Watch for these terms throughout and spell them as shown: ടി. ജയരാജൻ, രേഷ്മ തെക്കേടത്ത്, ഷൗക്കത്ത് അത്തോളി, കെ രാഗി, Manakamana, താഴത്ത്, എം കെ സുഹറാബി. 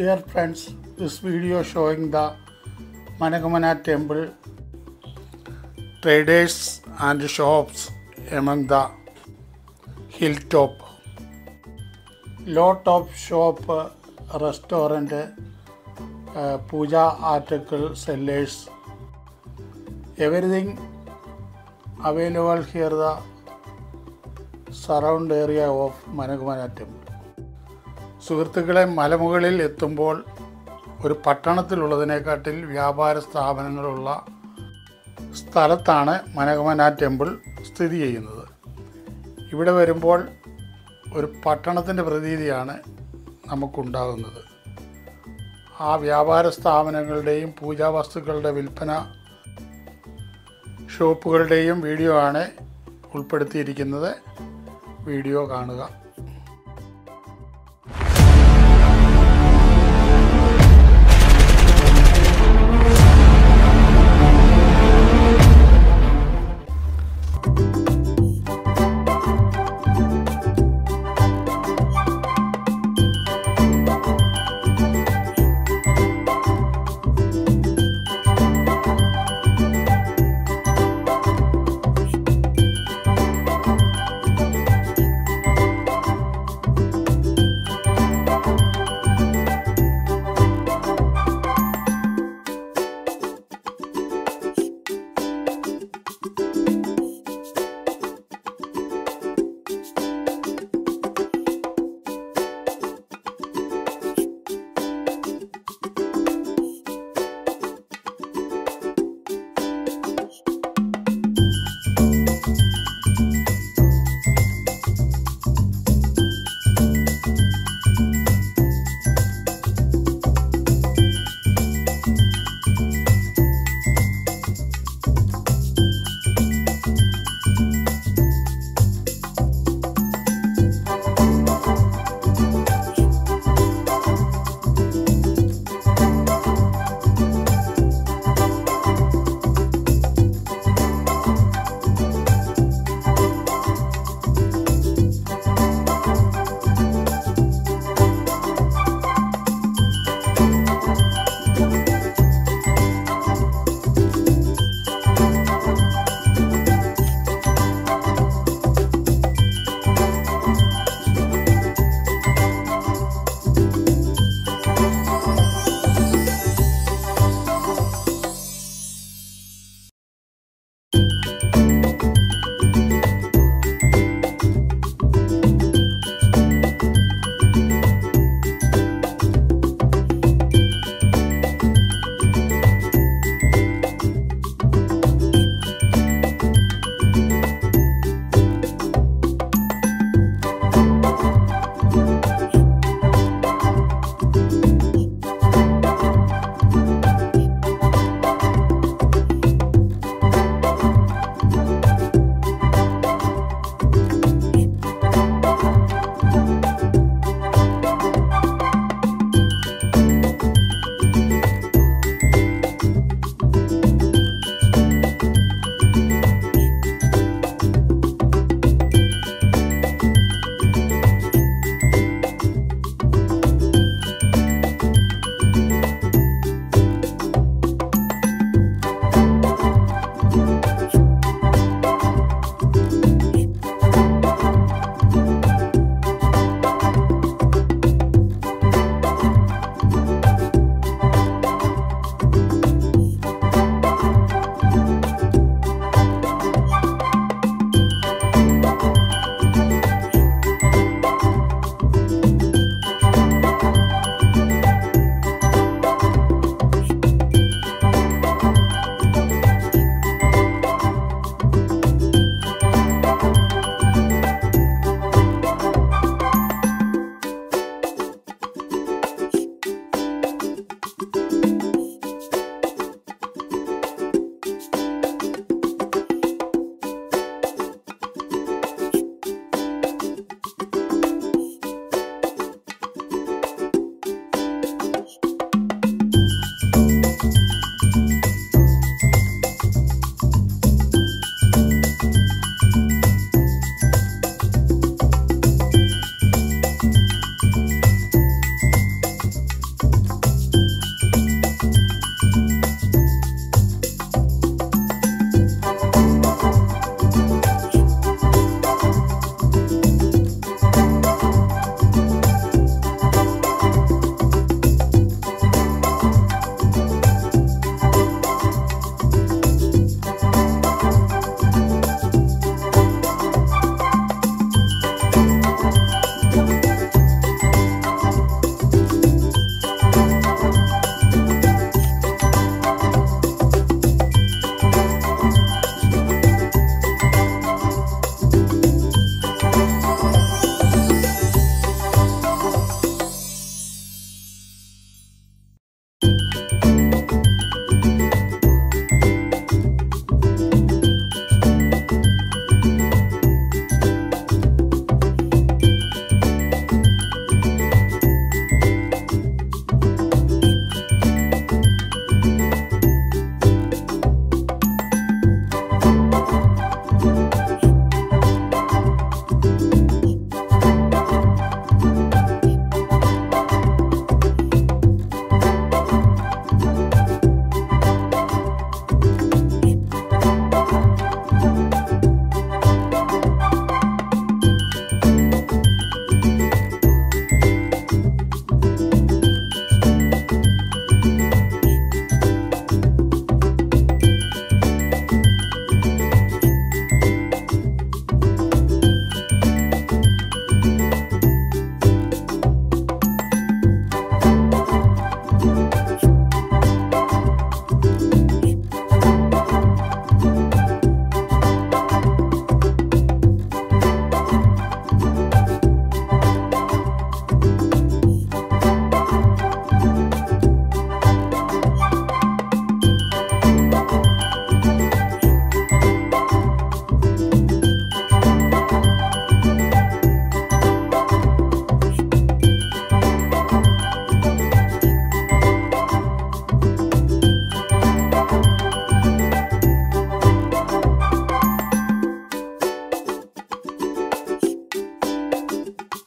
Dear friends, this video showing the Manakamana temple, traders and shops among the hilltop. Lot of shop, restaurant, puja article sellers, everything available here the surround area of Manakamana temple. സുഹൃത്തുക്കളെ, മലമുകളിൽ എത്തുമ്പോൾ ഒരു പട്ടണത്തിലുള്ളതിനേക്കാട്ടിൽ വ്യാപാര സ്ഥാപനങ്ങളുള്ള സ്ഥലത്താണ് Manakamana temple സ്ഥിതി ചെയ്യുന്നത്. ഇവിടെ വരുമ്പോൾ ഒരു പട്ടണത്തിൻ്റെ പ്രതീതിയാണ് നമുക്കുണ്ടാകുന്നത്. ആ വ്യാപാര സ്ഥാപനങ്ങളുടെയും പൂജാ വസ്തുക്കളുടെ വിൽപ്പന ഷോപ്പുകളുടെയും വീഡിയോ ആണ് ഉൾപ്പെടുത്തിയിരിക്കുന്നത്. വീഡിയോ കാണുക.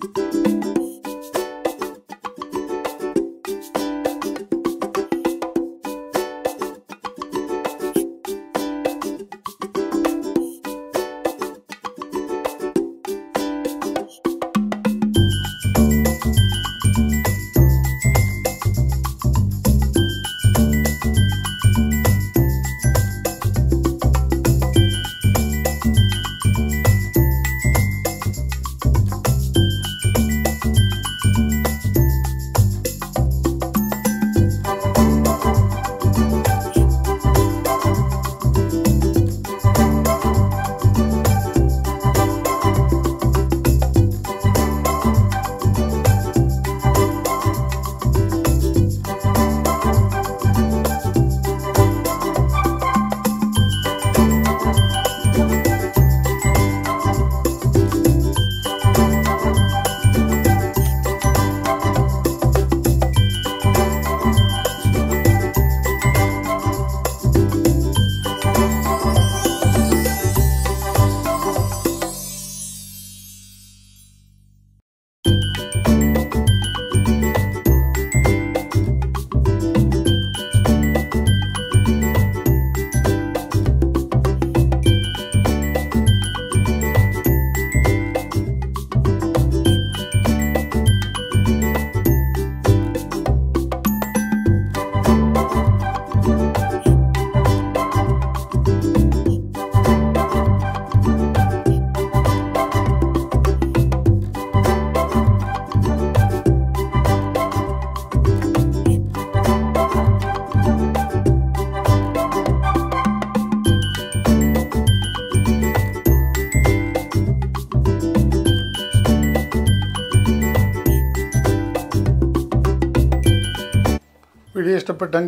If you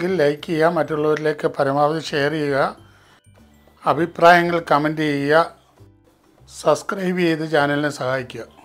like this video, please share it. If you like this video, subscribe to the channel.